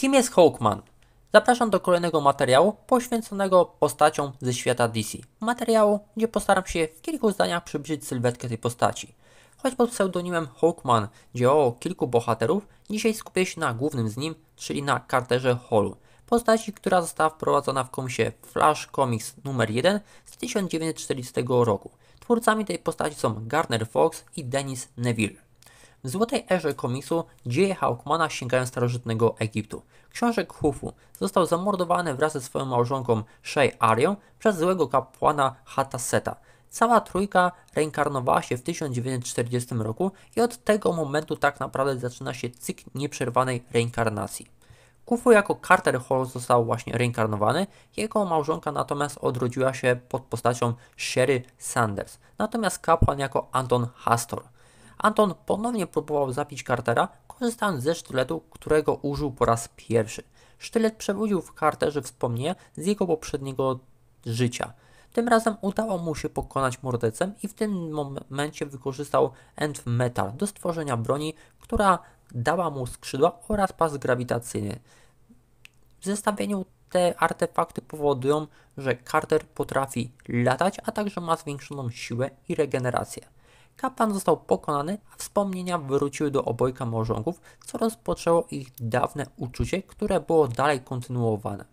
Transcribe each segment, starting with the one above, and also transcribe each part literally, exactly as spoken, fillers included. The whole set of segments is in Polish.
Kim jest Hawkman? Zapraszam do kolejnego materiału poświęconego postaciom ze świata D C. Materiału, gdzie postaram się w kilku zdaniach przybliżyć sylwetkę tej postaci. Choć pod pseudonimem Hawkman działało kilku bohaterów, dzisiaj skupię się na głównym z nim, czyli na Carterze Hallu. Postaci, która została wprowadzona w komiksie Flash Comics numer jeden z tysiąc dziewięćset czterdziestego roku. Twórcami tej postaci są Gardner Fox i Dennis Neville. W złotej erze komiksu dzieje Hawkmana sięgają starożytnego Egiptu. Książę Khufu został zamordowany wraz ze swoją małżonką Szej Arią przez złego kapłana Hata Seta. Cała trójka reinkarnowała się w tysiąc dziewięćset czterdziestym roku i od tego momentu tak naprawdę zaczyna się cykl nieprzerwanej reinkarnacji. Khufu jako Carter Hall został właśnie reinkarnowany, jego małżonka natomiast odrodziła się pod postacią Shiery Sanders, natomiast kapłan jako Anton Hastor. Anton ponownie próbował zabić Cartera, korzystając ze sztyletu, którego użył po raz pierwszy. Sztylet przebudził w Carterze wspomnienia z jego poprzedniego życia. Tym razem udało mu się pokonać mordercę i w tym momencie wykorzystał End Metal do stworzenia broni, która dała mu skrzydła oraz pas grawitacyjny. W zestawieniu te artefakty powodują, że Carter potrafi latać, a także ma zwiększoną siłę i regenerację. Kapłan został pokonany, a wspomnienia wróciły do obojga małżonków, co rozpoczęło ich dawne uczucie, które było dalej kontynuowane.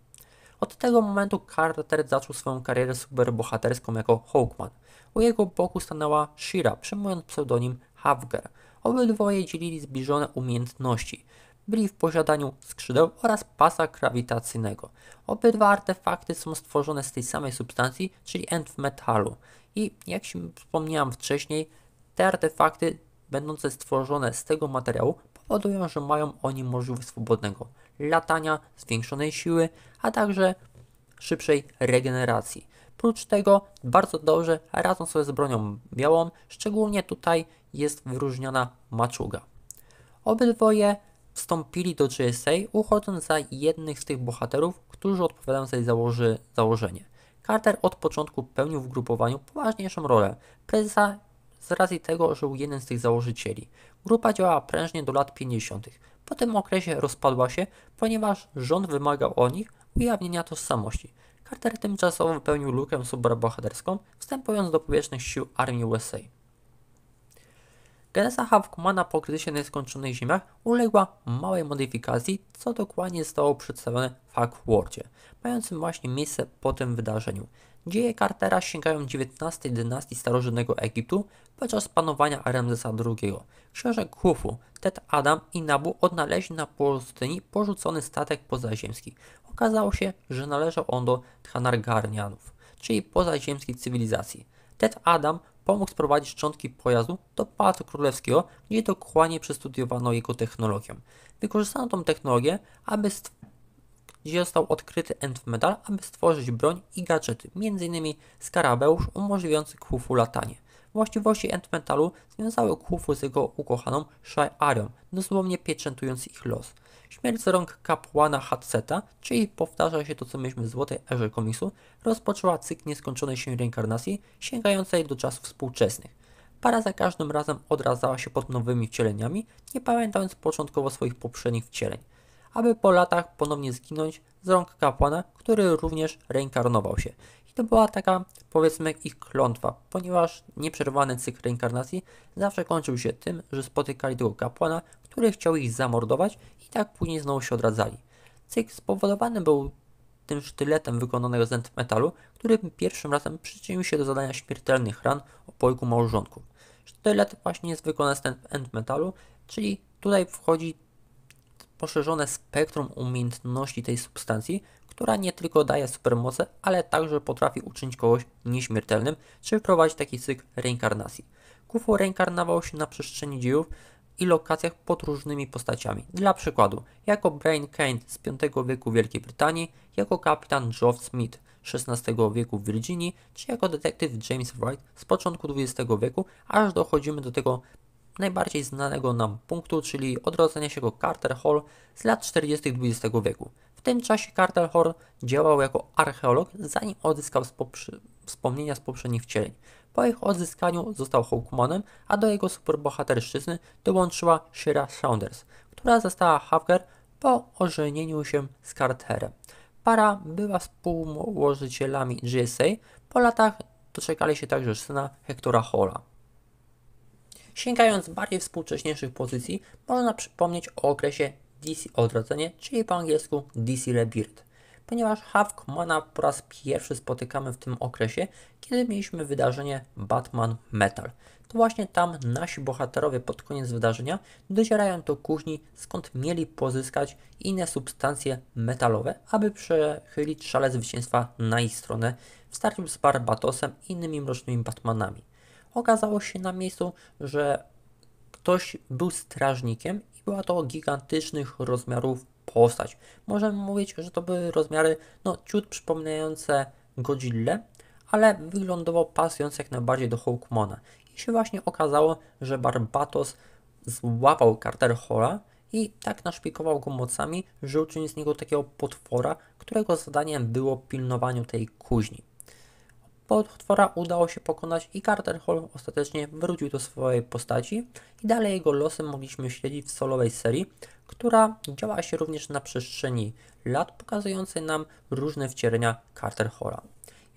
Od tego momentu Carter zaczął swoją karierę superbohaterską jako Hawkman. U jego boku stanęła Shira, przyjmując pseudonim Havger. Obydwoje dzielili zbliżone umiejętności. Byli w posiadaniu skrzydeł oraz pasa grawitacyjnego. Obydwa artefakty są stworzone z tej samej substancji, czyli Nth Metalu. I jak się wspomniałem wcześniej, te artefakty będące stworzone z tego materiału powodują, że mają oni możliwość swobodnego latania, zwiększonej siły, a także szybszej regeneracji. Prócz tego bardzo dobrze radzą sobie z bronią białą, szczególnie tutaj jest wyróżniona maczuga. Obydwoje wstąpili do J S A, uchodząc za jednych z tych bohaterów, którzy odpowiadają za jej założy, założenie. Carter od początku pełnił w grupowaniu poważniejszą rolę prezesa z racji tego, że był jednym z tych założycieli. Grupa działała prężnie do lat pięćdziesiątych. Po tym okresie rozpadła się, ponieważ rząd wymagał od nich ujawnienia tożsamości. Carter tymczasowo wypełnił lukę superbohaterską, wstępując do powierzchnych sił Armii U S A. Genesa Hawkmana po kryzysie na nieskończonych ziemiach uległa małej modyfikacji, co dokładnie zostało przedstawione w Hawkworldzie, mającym właśnie miejsce po tym wydarzeniu. Dzieje Cartera sięgają dziewiętnastej dynastii starożytnego Egiptu podczas panowania Ramzesa drugiego. Książę Khufu, Tet Adam i Nabu odnaleźli na pustyni porzucony statek pozaziemski. Okazało się, że należał on do Thanargarnianów, czyli pozaziemskiej cywilizacji. Tet Adam pomógł sprowadzić szczątki pojazdu do Pałacu Królewskiego, gdzie dokładnie przestudiowano jego technologię. Wykorzystano tą technologię, aby gdzie został odkryty Entw Metal, aby stworzyć broń i gadżety, między innymi skarabeusz umożliwiający Khufu latanie. Właściwości Entw Metalu związały Khufu z jego ukochaną Szaj Arią, dosłownie pieczętując ich los. Śmierć z rąk kapłana Hath-Seta, czyli powtarza się to, co mieliśmy w złotej erze komiksu, rozpoczęła cykl nieskończonej się reinkarnacji, sięgającej do czasów współczesnych. Para za każdym razem odradzała się pod nowymi wcieleniami, nie pamiętając początkowo swoich poprzednich wcieleń, aby po latach ponownie zginąć z rąk kapłana, który również reinkarnował się. I to była taka, powiedzmy, ich klątwa, ponieważ nieprzerwany cykl reinkarnacji zawsze kończył się tym, że spotykali tego kapłana, który chciał ich zamordować i tak później znowu się odradzali. Cykl spowodowany był tym sztyletem wykonanego z Nth Metalu, który pierwszym razem przyczynił się do zadania śmiertelnych ran obojgu małżonków. Sztylet właśnie jest wykonany z Nth Metalu, czyli tutaj wchodzi poszerzone spektrum umiejętności tej substancji, która nie tylko daje supermoce, ale także potrafi uczynić kogoś nieśmiertelnym, czy wprowadzić taki cykl reinkarnacji. Khufu reinkarnował się na przestrzeni dziejów i lokacjach pod różnymi postaciami. Dla przykładu, jako Brian Kent z piątego wieku Wielkiej Brytanii, jako kapitan George Smith z szesnastego wieku w Virginii, czy jako detektyw James Wright z początku dwudziestego wieku, aż dochodzimy do tego najbardziej znanego nam punktu, czyli odrodzenia się go Carter Hall z lat czterdziestych dwudziestego wieku. W tym czasie Carter Hall działał jako archeolog, zanim odzyskał wspomnienia z poprzednich wcieleń. Po ich odzyskaniu został Hawkmanem, a do jego superbohaterszczyzny dołączyła Shiery Sanders, która została Havger po ożenieniu się z Carterem. Para była współłożycielami J S A, po latach doczekali się także syna Hectora Halla. Sięgając bardziej współcześniejszych pozycji, można przypomnieć o okresie D C Odrodzenie, czyli po angielsku D C Rebirth, ponieważ Hawkmana po raz pierwszy spotykamy w tym okresie, kiedy mieliśmy wydarzenie Batman Metal. To właśnie tam nasi bohaterowie pod koniec wydarzenia docierają do kuźni, skąd mieli pozyskać inne substancje metalowe, aby przechylić szale zwycięstwa na ich stronę w starciu z Barbatosem i innymi mrocznymi Batmanami. Okazało się na miejscu, że ktoś był strażnikiem i była to gigantycznych rozmiarów postać. Możemy mówić, że to były rozmiary no, ciut przypominające Godzillę, ale wyglądował pasując jak najbardziej do Hawkmana. I się właśnie okazało, że Barbatos złapał Carter Halla i tak naszpikował go mocami, że uczynił z niego takiego potwora, którego zadaniem było pilnowanie tej kuźni. Potwora udało się pokonać i Carter Hall ostatecznie wrócił do swojej postaci i dalej jego losy mogliśmy śledzić w solowej serii, która działa się również na przestrzeni lat, pokazującej nam różne wcielenia Carter Halla.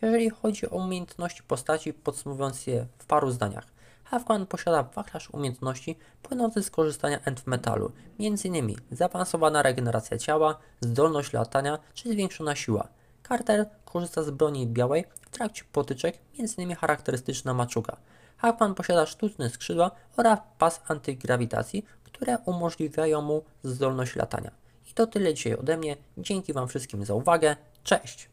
Jeżeli chodzi o umiejętności postaci, podsumowując je w paru zdaniach, Hawkman posiada wachlarz umiejętności płynący z korzystania Nth Metalu, między innymi zaawansowana regeneracja ciała, zdolność latania czy zwiększona siła. Carter korzysta z broni białej w trakcie potyczek, między innymi charakterystyczna maczuga. Hawkman posiada sztuczne skrzydła oraz pas antygrawitacji, które umożliwiają mu zdolność latania. I to tyle dzisiaj ode mnie. Dzięki Wam wszystkim za uwagę. Cześć!